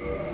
Very good.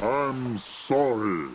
I'm sorry.